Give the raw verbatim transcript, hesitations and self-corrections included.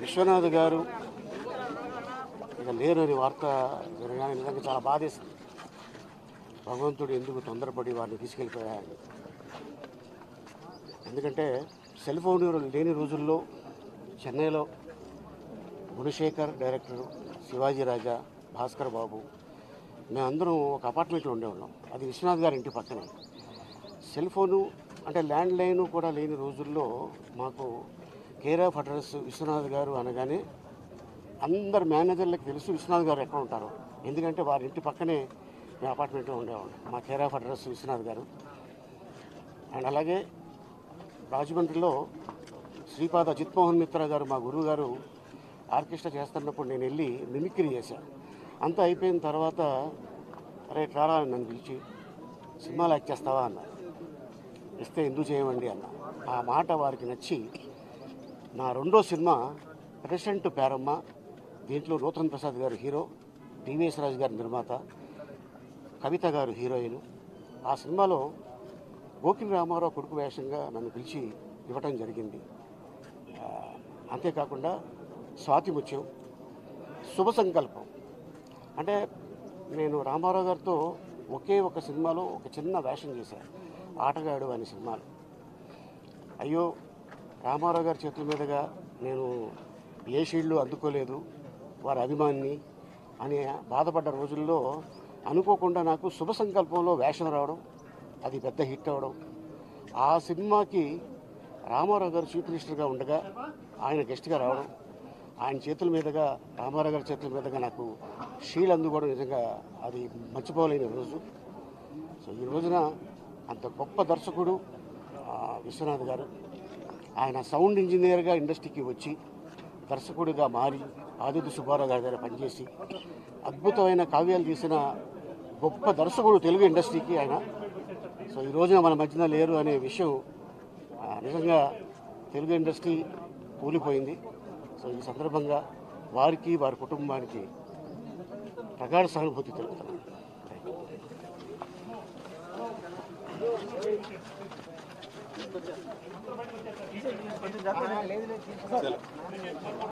విశ్వనాథ్ గారు ఇక లేనని వార్త జరగానే నిజంగా చాలా బాధేస్తుంది. భగవంతుడు ఎందుకు తొందరపడి వారిని తీసుకెళ్ళిపోయారు? ఎందుకంటే సెల్ ఫోన్ లేని రోజుల్లో చెన్నైలో గుణశేఖర్ డైరెక్టరు, శివాజీ రాజా, భాస్కర్ బాబు మేమందరం ఒక అపార్ట్మెంట్లో ఉండేవాళ్ళం. అది విశ్వనాథ్ గారి ఇంటి పక్కనే. సెల్ ఫోను అంటే ల్యాండ్ లైను కూడా లేని రోజుల్లో మాకు కేర్ ఆఫ్ అడ్రస్ విశ్వనాథ్ గారు అనగానే అందరు మేనేజర్లకు తెలుసు విశ్వనాథ్ గారు ఎక్కడ ఉంటారు. ఎందుకంటే వారి ఇంటి పక్కనే మేము అపార్ట్మెంట్లో ఉండేవాళ్ళం. మా కేర్ ఆఫ్ అడ్రస్ విశ్వనాథ్ గారు. అండ్ అలాగే రాజమండ్రిలో శ్రీపాద జిత్మోహన్ మిత్రా గారు, మా గురువు గారు, ఆర్కెస్ట్రా చేస్తున్నప్పుడు నేను వెళ్ళి మిమిక్రీ చేశాను. అంతా అయిపోయిన తర్వాత అరే రారా నన్ను పిలిచి సినిమాలు యాక్ట్ చేస్తావా అన్నారు. ఇస్తే ఎందుకు చేయమండి అన్న. ఆ మాట వారికి నచ్చి నా రెండో సినిమా ప్రెసెంట్ పేరమ్మ, దీంట్లో నూతన్ ప్రసాద్ గారు హీరో, టీవీఎస్ రాజు గారు నిర్మాత, కవిత గారు హీరోయిన్. ఆ సినిమాలో గోకిల్ రామారావు కొడుకు వేషంగా నన్ను పిలిచి ఇవ్వటం జరిగింది. అంతేకాకుండా స్వాతి ముత్యం, శుభ సంకల్పం అంటే నేను రామారావు గారితో ఒకే ఒక సినిమాలో ఒక చిన్న వేషం చేశాను, ఆటగాడు అనే సినిమాలు. అయ్యో రామారావు గారి చేతుల మీదుగా నేను ఏ షీల్డ్లు అందుకోలేదు వారి అభిమాన్ని అని బాధపడ్డ రోజుల్లో అనుకోకుండా నాకు శుభ సంకల్పంలో వేషం రావడం, అది పెద్ద హిట్ అవ్వడం. ఆ సినిమాకి రామారావు గారు చీఫ్ మినిస్టర్గా ఉండగా ఆయన గెస్ట్గా రావడం, ఆయన చేతుల మీదుగా రామారావు గారి చేతుల మీదుగా నాకు షీల్డ్ అందుకోవడం నిజంగా అది మర్చిపోలేని రోజు. సో ఈ రోజున అంత గొప్ప దర్శకుడు విశ్వనాథ్ గారు, ఆయన సౌండ్ ఇంజనీర్గా ఇండస్ట్రీకి వచ్చి దర్శకుడిగా మారి ఆదిత్య సుబ్బారావు గారి దగ్గర పనిచేసి అద్భుతమైన కావ్యాలు తీసిన గొప్ప దర్శకుడు తెలుగు ఇండస్ట్రీకి ఆయన. సో ఈ రోజున మన మధ్యన లేరు అనే విషయం నిజంగా తెలుగు ఇండస్ట్రీ కూలిపోయింది. సో ఈ సందర్భంగా వారికి, వారి కుటుంబానికి ప్రగాఢ సానుభూతి తెలుపుతున్నాను. లేదు లేదు